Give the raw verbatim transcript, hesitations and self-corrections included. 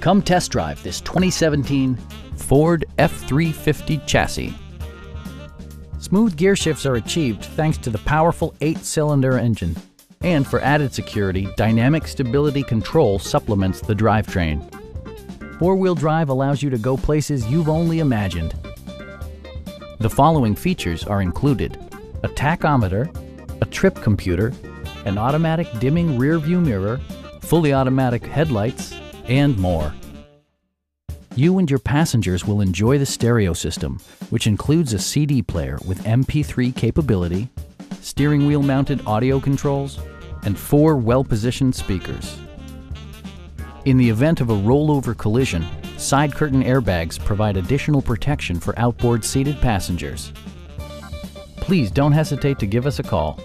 Come test drive this twenty seventeen Ford F three fifty chassis. Smooth gear shifts are achieved thanks to the powerful eight-cylinder engine. And for added security, dynamic stability control supplements the drivetrain. Four-wheel drive allows you to go places you've only imagined. The following features are included: a tachometer, a trip computer, an automatic dimming rear-view mirror, fully automatic headlights, and more. You and your passengers will enjoy the stereo system, which includes a C D player with M P three capability, steering wheel mounted audio controls, and four well-positioned speakers. In the event of a rollover collision, side curtain airbags provide additional protection for outboard seated passengers. Please don't hesitate to give us a call.